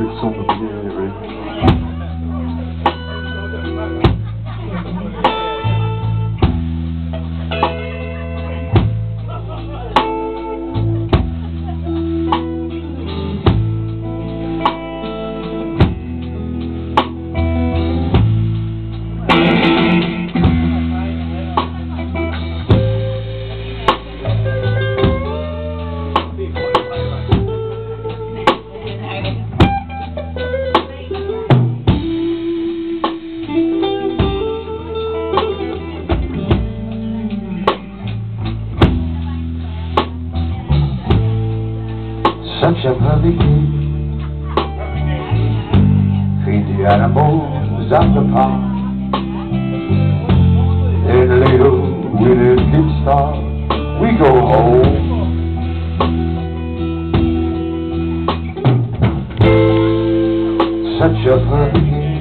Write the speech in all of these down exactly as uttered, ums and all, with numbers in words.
big song of the year, really. Such a lovely day. Feed the animals at the park. Then later, when it gets dark, we go home. Such a lovely day.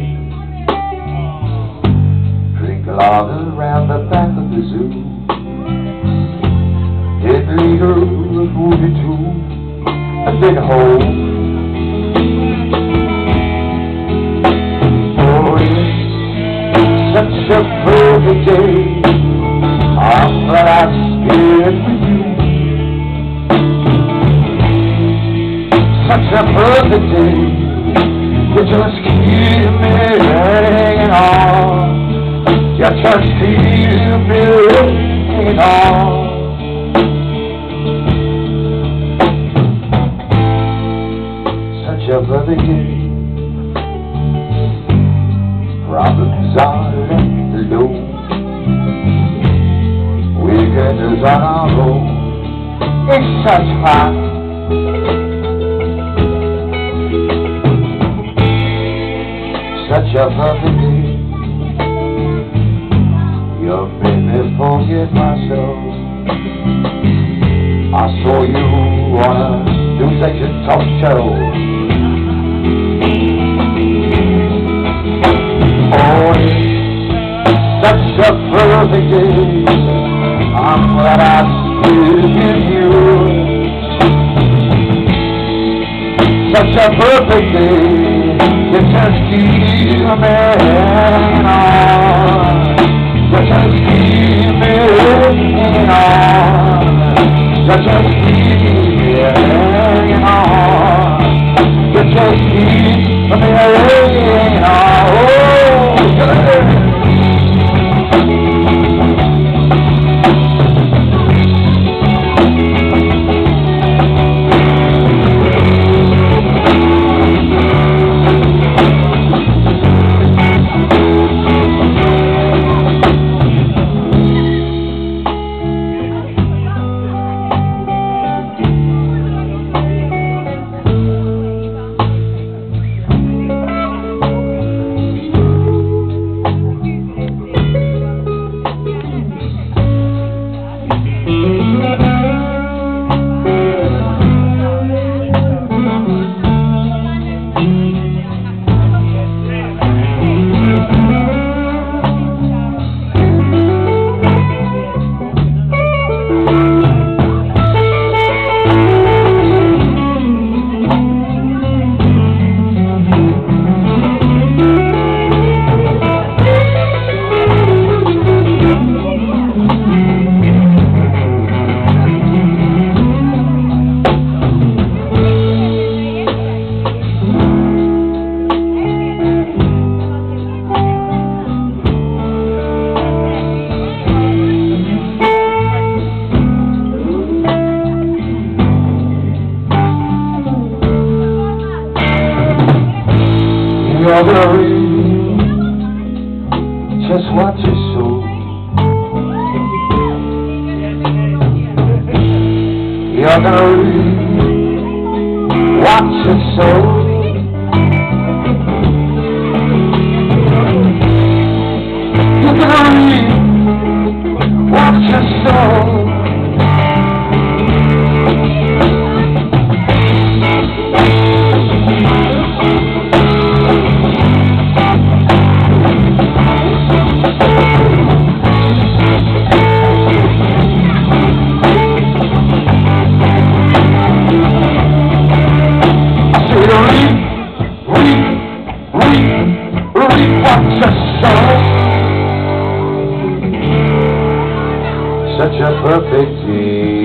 Drink a lot around the back of the zoo. Then later, a movie too. A big hole. Oh, it's such a perfect day. I'm glad I spent with you. Such a perfect day. You just keep me hanging on. You just keep me hanging on. Such a lovely day. Problems are left alone. Weekends on our own. It's such fun. Such a lovely day. You made me forget myself. I saw you on a New Section Talk Show. Such a perfect day. I'm glad I stood with you. Such a perfect day. You just keep me hanging on. You just keep me hanging on. You just keep me hanging on. You just keep me hanging on. Oh, just watch your soul. You're gonna read. Watch your soul. You're gonna read. Watch your soul. Don't Such a perfect team.